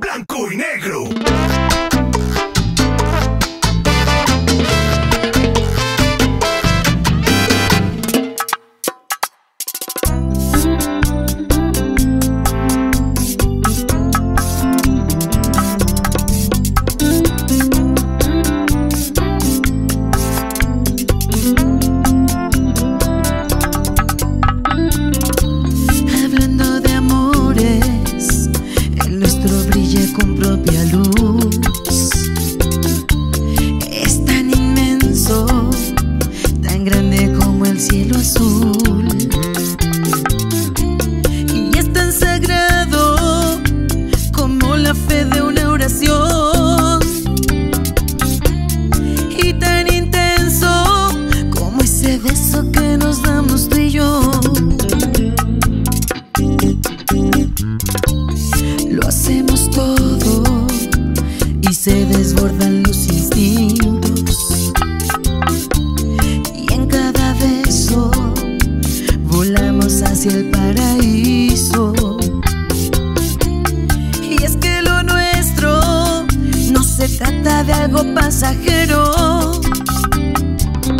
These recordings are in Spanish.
Blanco y Negro. Se desbordan los instintos y en cada beso volamos hacia el paraíso. Y es que lo nuestro no se trata de algo pasajero. En el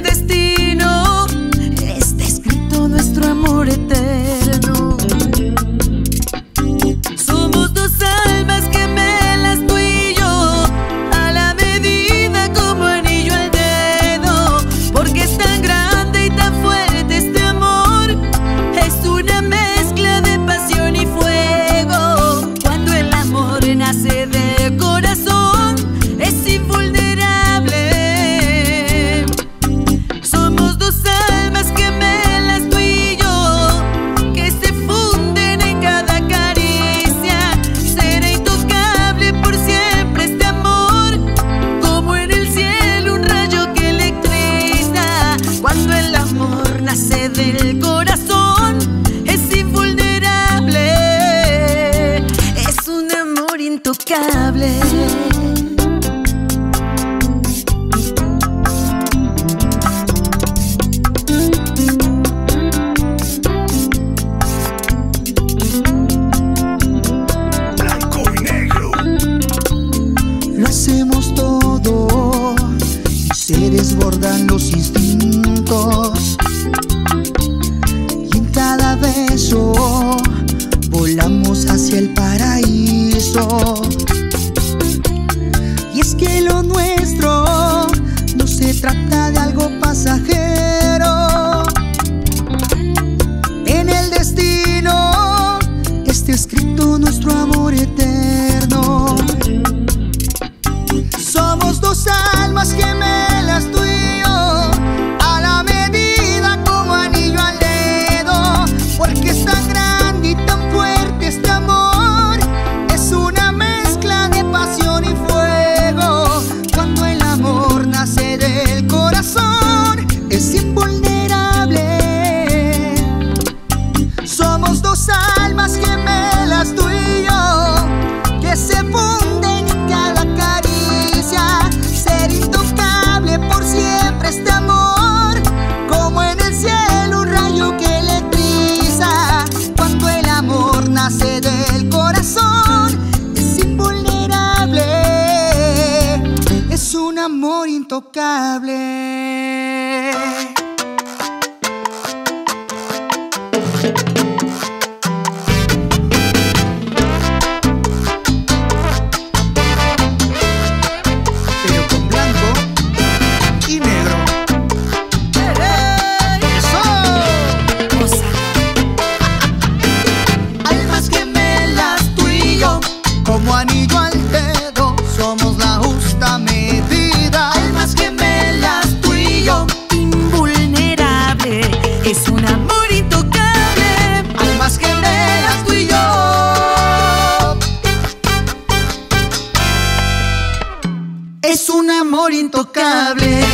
destino está escrito nuestro amor eterno. Somos dos almas que me Blanco y negro. Lo hacemos todo y se desbordan los instintos y en cada beso volamos hacia el paraíso. Y es que lo nuestro no se trata de algo pasajero. En el destino está escrito nuestro amor eterno. Somos dos almas gemelas, tú y yo, a la medida como anillo al dedo. Porque es tan grande y tan fuerte este amor, es una mezcla de pasión y fuerza. Es invulnerable. Somos dos almas gemelas, tú y yo, que se funden en cada caricia. Ser intocable por siempre este amor, como en el cielo un rayo que electriza. Cuando el amor nace del corazón, es invulnerable. Es un amor intocable. Pero con blanco y negro. ¡Eso! Cosa. Almas gemelas, tú y yo, como anillo al dedo, somos la justa medida. Almas gemelas, tú y yo, invulnerable, es un amor intocable. Almas gemelas, tú y yo. Es un amor intocable.